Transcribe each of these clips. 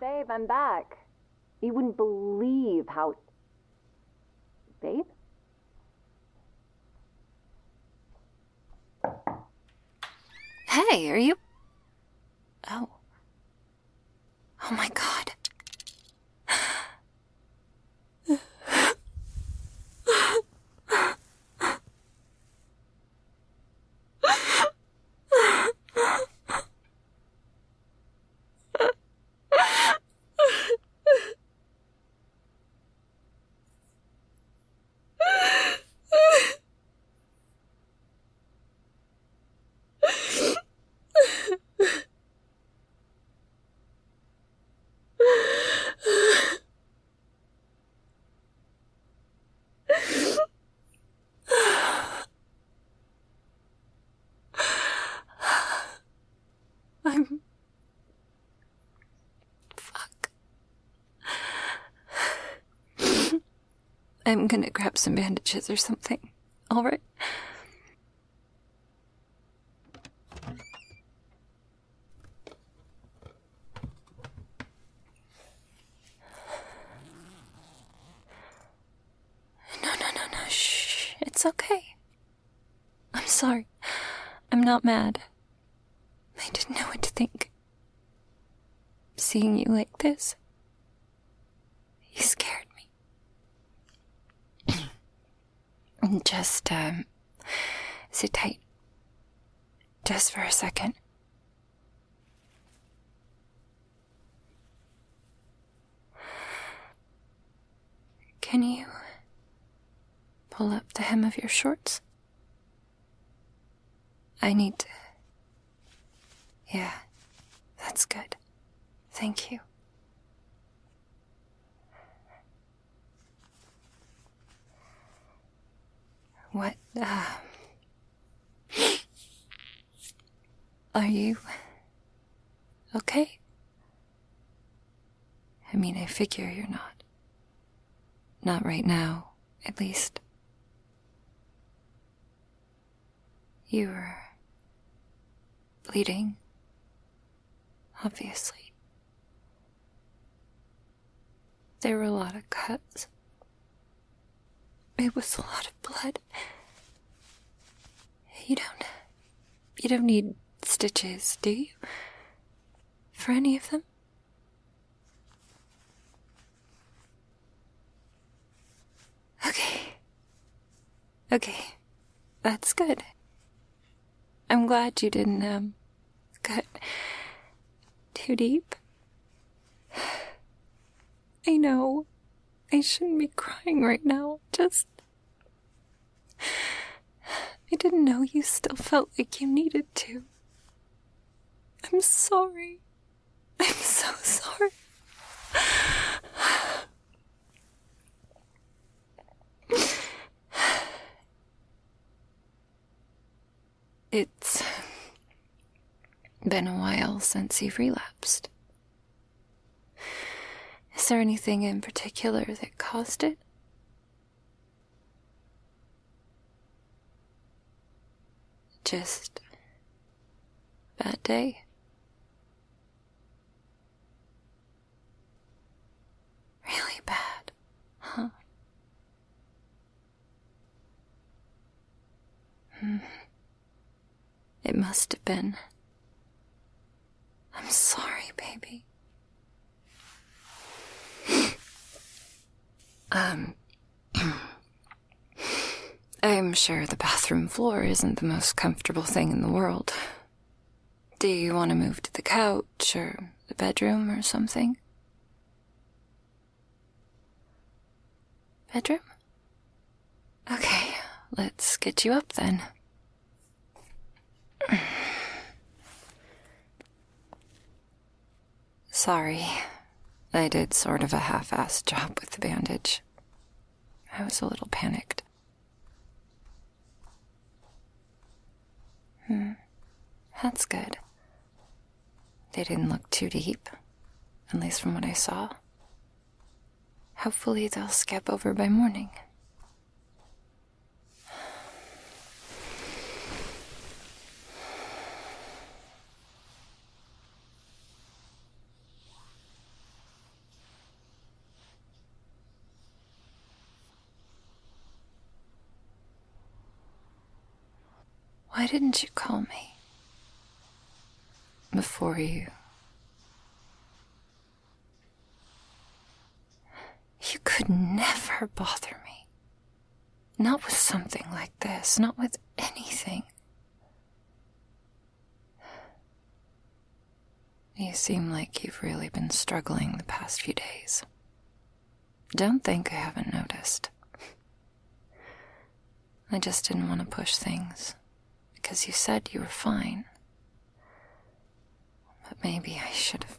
Babe, I'm back. You wouldn't believe how... Babe? Hey, are you... Oh. Oh my God. I'm gonna grab some bandages or something, all right? No, shh, it's okay. I'm sorry, I'm not mad. I didn't know what to think. Seeing you like this, you scared me. Just, sit tight. Just for a second. Can you pull up the hem of your shorts? I need to... Yeah, that's good. Thank you. What, are you okay? I mean, I figure you're not. Not right now, at least. You were bleeding, obviously. There were a lot of cuts. It was a lot of blood. You don't need stitches, do you? For any of them? Okay. That's good. I'm glad you didn't, cut too deep. I know. I shouldn't be crying right now, just... I didn't know you still felt like you needed to. I'm sorry. I'm so sorry. It's been a while since you've relapsed. Is there anything in particular that caused it? Just a bad day? Really bad, huh? It must have been. I'm sorry, baby. I'm sure the bathroom floor isn't the most comfortable thing in the world. Do you want to move to the couch or the bedroom or something? Bedroom? Okay, let's get you up then. Sorry. I did sort of a half-assed job with the bandage. I was a little panicked. That's good. They didn't look too deep, at least from what I saw. Hopefully they'll scab over by morning. Why didn't you call me before you could never bother me. Not with something like this, not with anything. You seem like you've really been struggling the past few days. Don't think I haven't noticed. I just didn't want to push things, because you said you were fine. But maybe I should have.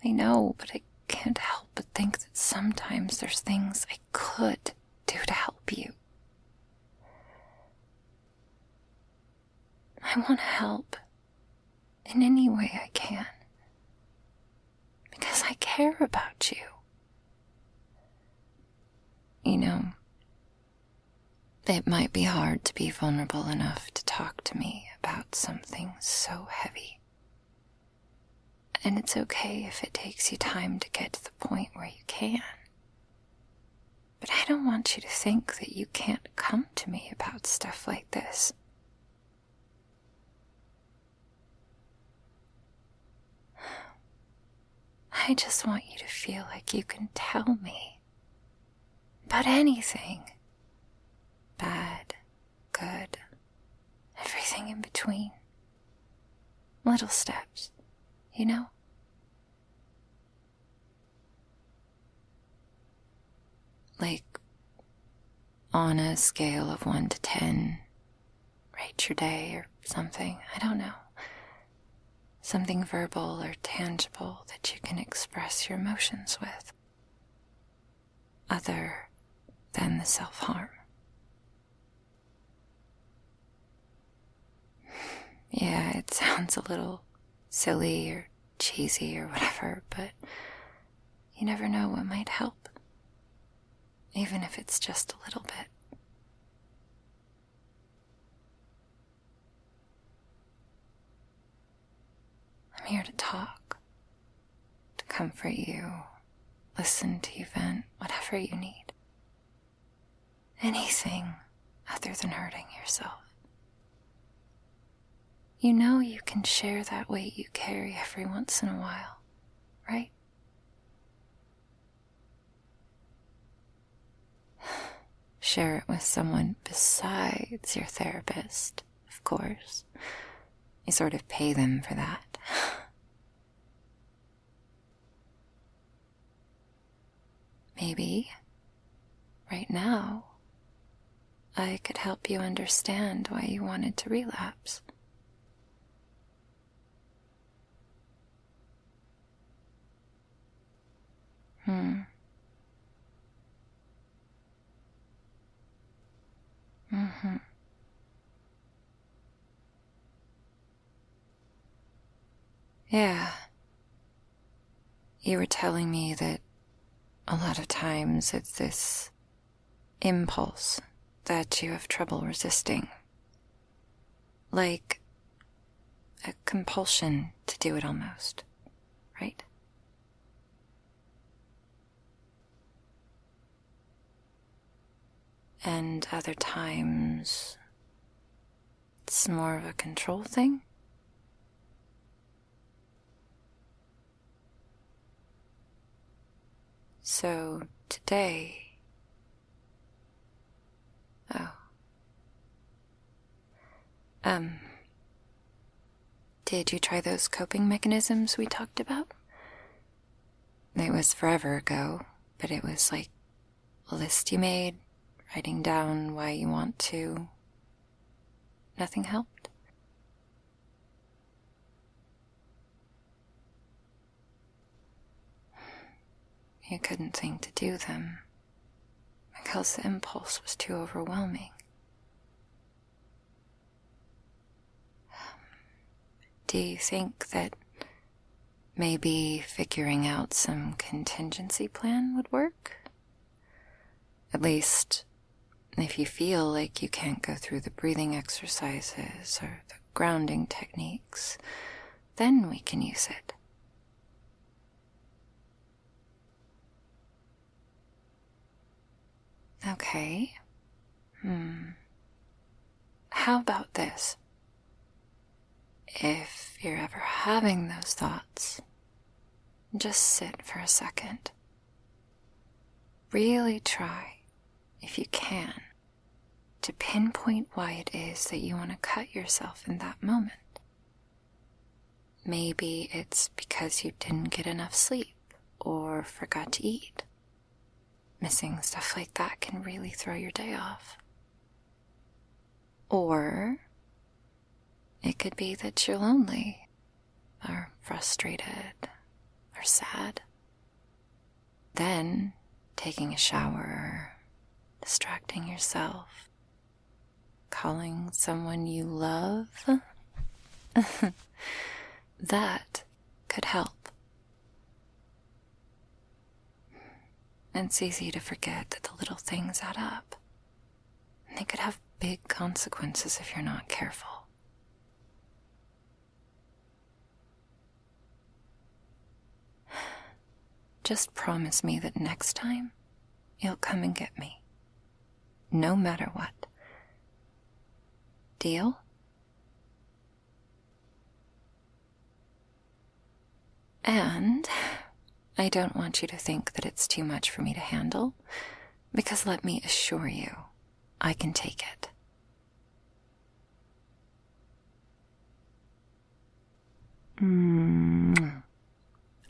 I know, but I can't help but think that sometimes there's things I could do to help you. I want to help in any way I can, because I care about you. You know, it might be hard to be vulnerable enough to talk to me about something so heavy. And it's okay if it takes you time to get to the point where you can. But I don't want you to think that you can't come to me about stuff like this. I just want you to feel like you can tell me about anything. Bad, good, everything in between. Little steps, you know? Like, on a scale of 1 to 10, rate your day or something, I don't know. Something verbal or tangible that you can express your emotions with, other than the self-harm. Yeah, it sounds a little silly or cheesy or whatever, but you never know what might help, even if it's just a little bit. I'm here to talk, to comfort you, listen to you vent, whatever you need. Anything other than hurting yourself. You know you can share that weight you carry every once in a while, right? Share it with someone besides your therapist, of course. You sort of pay them for that. Maybe, right now, I could help you understand why you wanted to relapse. Yeah. You were telling me that a lot of times it's this impulse that you have trouble resisting, like a compulsion to do it almost, right? And other times, it's more of a control thing? So, today... did you try those coping mechanisms we talked about? It was forever ago, but it was like a list you made, writing down why you want to. Nothing helped? You couldn't think to do them, because the impulse was too overwhelming. Do you think that maybe figuring out some contingency plan would work? At least, if you feel like you can't go through the breathing exercises or the grounding techniques, then we can use it. Okay. How about this? If you're ever having those thoughts, just sit for a second. Really try, if you can, to pinpoint why it is that you want to cut yourself in that moment. Maybe it's because you didn't get enough sleep or forgot to eat. Missing stuff like that can really throw your day off. Or it could be that you're lonely, or frustrated, or sad. Then, taking a shower, distracting yourself, calling someone you love, that could help. It's easy to forget that the little things add up, and they could have big consequences if you're not careful. Just promise me that next time, you'll come and get me. No matter what. Deal? And I don't want you to think that it's too much for me to handle, because let me assure you, I can take it.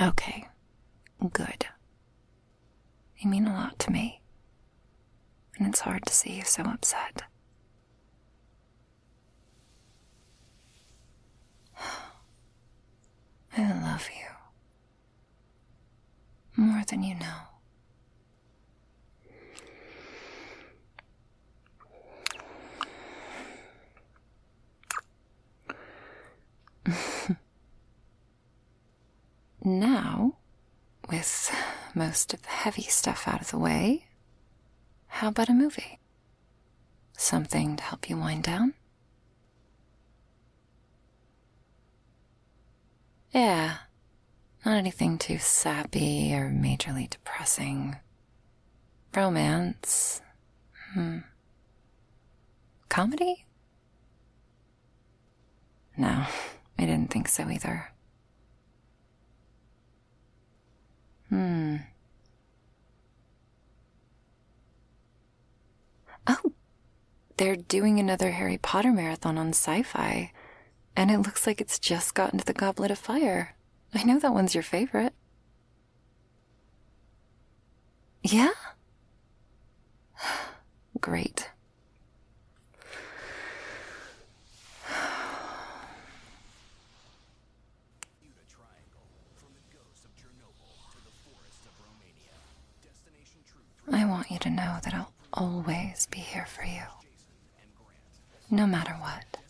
Okay. Good. You mean a lot to me, and it's hard to see you so upset. I love you. More than you know. Now, with most of the heavy stuff out of the way, how about a movie? Something to help you wind down? Yeah, not anything too sappy or majorly depressing. Romance. Comedy? No, I didn't think so either. Oh, they're doing another Harry Potter marathon on Sci-Fi, and it looks like it's just gotten to the Goblet of Fire. I know that one's your favorite. Yeah? Great. I want you to know that I'll always be here for you, no matter what.